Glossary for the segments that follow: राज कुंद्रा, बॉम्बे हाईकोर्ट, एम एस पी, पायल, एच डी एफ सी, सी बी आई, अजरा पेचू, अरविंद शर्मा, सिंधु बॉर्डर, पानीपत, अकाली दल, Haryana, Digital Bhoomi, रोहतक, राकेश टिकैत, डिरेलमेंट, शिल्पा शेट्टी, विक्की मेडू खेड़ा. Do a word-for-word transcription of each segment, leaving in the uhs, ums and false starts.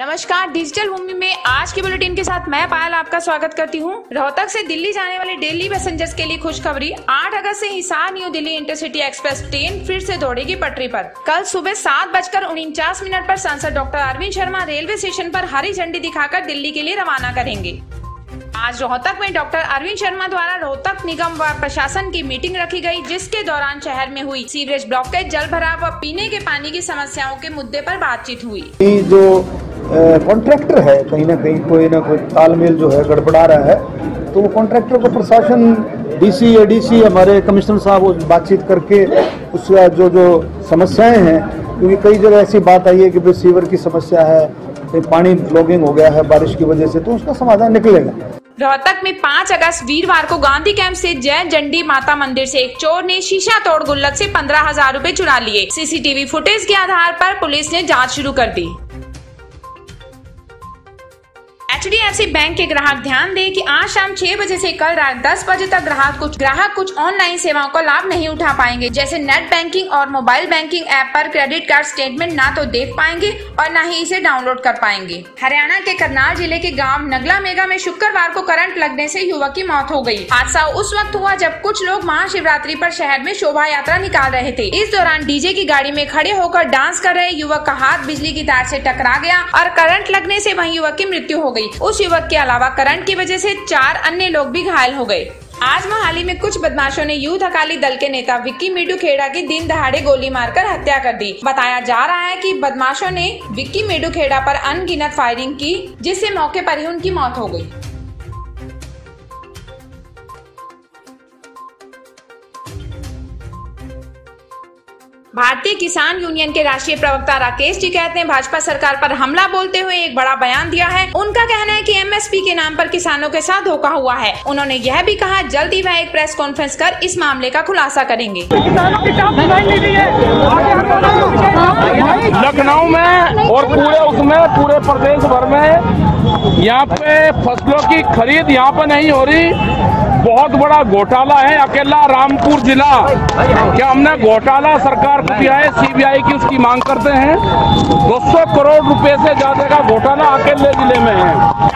नमस्कार, डिजिटल भूमि में आज के बुलेटिन के साथ मैं पायल आपका स्वागत करती हूं। रोहतक से दिल्ली जाने वाले डेली पैसेंजर्स के लिए खुशखबरी, आठ अगस्त से Hisar new Delhi intercity express train फिर से दौड़ेगी पटरी पर। कल सुबह सात बजकर उनचास मिनट पर सांसद doctor अरविंद शर्मा railway station पर हरी झंडी दिखाकर दिल्ली के लिए रवाना करेंगे। आज रोहतक में डॉक्टर अरविंद शर्मा द्वारा रोहतक निगम व प्रशासन की मीटिंग रखी गई, जिसके दौरान शहर में हुई सीवरेज ब्लॉकेज, जल भराव व पीने के पानी की समस्याओं के मुद्दे पर बातचीत हुई। जो कॉन्ट्रैक्टर है कहीं ना कहीं कोई ना कोई तालमेल जो है गड़बड़ा रहा है, तो वो कॉन्ट्रैक्टर को प्रशासन डीसी या डीसी हमारे कमिश्नर साहब बातचीत करके उसका जो जो समस्याएं हैं, क्योंकि कई जगह ऐसी बात आई है कि भाई सीवर की समस्या है, पानी ब्लॉगिंग हो गया है बारिश की वजह से, तो उसका समाधान निकलेगा। रोहतक में पाँच अगस्त वीरवार को गांधी कैंप से जय चंडी माता मंदिर से एक चोर ने शीशा तोड़ गुल्लक से पंद्रह हजार रूपए चुरा लिए। सीसीटीवी फुटेज के आधार पर पुलिस ने जाँच शुरू कर दी। एच डी एफ सी bank के ग्राहक ध्यान दें कि आज शाम छह बजे से कल रात दस बजे तक ग्राहक कुछ ग्राहक कुछ ऑनलाइन सेवाओं का लाभ नहीं उठा पाएंगे, जैसे नेट बैंकिंग और मोबाइल बैंकिंग ऐप पर क्रेडिट कार्ड स्टेटमेंट ना तो देख पाएंगे और ना ही इसे डाउनलोड कर पाएंगे। हरियाणा के करनाल जिले के गाँव नगला मेगा में शुक्रवार को करंट लगने से युवक की मौत हो गयी। हादसा उस वक्त हुआ जब कुछ लोग महाशिवरात्रि पर शहर में शोभा यात्रा निकाल रहे थे। इस दौरान डीजे की गाड़ी में खड़े होकर डांस कर रहे युवक का हाथ बिजली की तार से टकरा गया और करंट लगने से वहीं युवक की मृत्यु हो गई। उस युवक के अलावा करंट की वजह से चार अन्य लोग भी घायल हो गए। आज मोहाली में कुछ बदमाशों ने यूथ अकाली दल के नेता विक्की मेडू खेड़ा की दिन दहाड़े गोली मारकर हत्या कर दी। बताया जा रहा है कि बदमाशों ने विक्की मेडू खेड़ा पर अनगिनत फायरिंग की, जिससे मौके पर ही उनकी मौत हो गई। भारतीय किसान यूनियन के राष्ट्रीय प्रवक्ता राकेश टिकैत ने भाजपा सरकार पर हमला बोलते हुए एक बड़ा बयान दिया है। उनका कहना है कि एम एस पी के नाम पर किसानों के साथ धोखा हुआ है। उन्होंने यह भी कहा जल्द ही वह एक प्रेस कॉन्फ्रेंस कर इस मामले का खुलासा करेंगे। लखनऊ में और पूरे उसमें पूरे प्रदेश भर में यहाँ पे फसलों की खरीद यहाँ पे नहीं हो रही, बहुत बड़ा घोटाला है। अकेला रामपुर जिला क्या हमने घोटाला सरकार को दिया है, सी बी आई की उसकी मांग करते हैं। दो सौ करोड़ रुपए से ज्यादा का घोटाला अकेले जिले में है।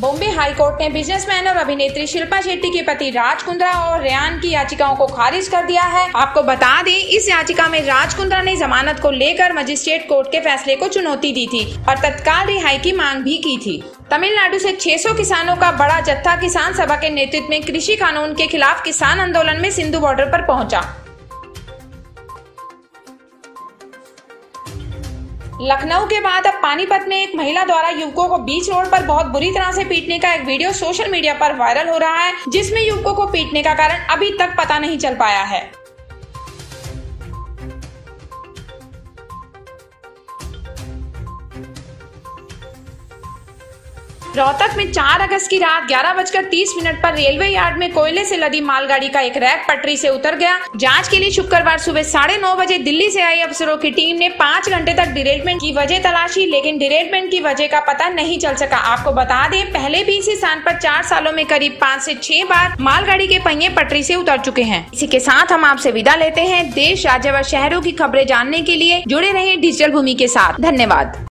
बॉम्बे हाईकोर्ट ने बिजनेसमैन और अभिनेत्री शिल्पा शेट्टी के पति राज कुंद्रा और रेयान की याचिकाओं को खारिज कर दिया है। आपको बता दें, इस याचिका में राज कुंद्रा ने जमानत को लेकर मजिस्ट्रेट कोर्ट के फैसले को चुनौती दी थी और तत्काल रिहाई की मांग भी की थी। तमिलनाडु से छह सौ किसानों का बड़ा जत्था किसान सभा के नेतृत्व में कृषि कानून के खिलाफ किसान आंदोलन में सिंधु बॉर्डर पर पहुंचा। लखनऊ के बाद अब पानीपत में एक महिला द्वारा युवकों को बीच रोड पर बहुत बुरी तरह से पीटने का एक वीडियो सोशल मीडिया पर वायरल हो रहा है, जिसमें युवकों को पीटने का कारण अभी तक पता नहीं चल पाया है। रोहतक में चार अगस्त की रात ग्यारह बजकर तीस मिनट पर रेलवे यार्ड में कोयले से लदी मालगाड़ी का एक रैक पटरी से उतर गया। जांच के लिए शुक्रवार सुबह साढ़े नौ बजे दिल्ली से आई अफसरों की टीम ने पाँच घंटे तक डिरेलमेंट की वजह तलाशी, लेकिन डिरेलमेंट की वजह का पता नहीं चल सका। आपको बता दें, पहले भी इसी स्थान पर चार सालों में करीब पाँच से छह बार मालगाड़ी के पहिए पटरी से उतर चुके हैं। इसी के साथ हम आपसे विदा लेते हैं। देश, राज्य व शहरों की खबरें जानने के लिए जुड़े रहे डिजिटल भूमि के साथ। धन्यवाद।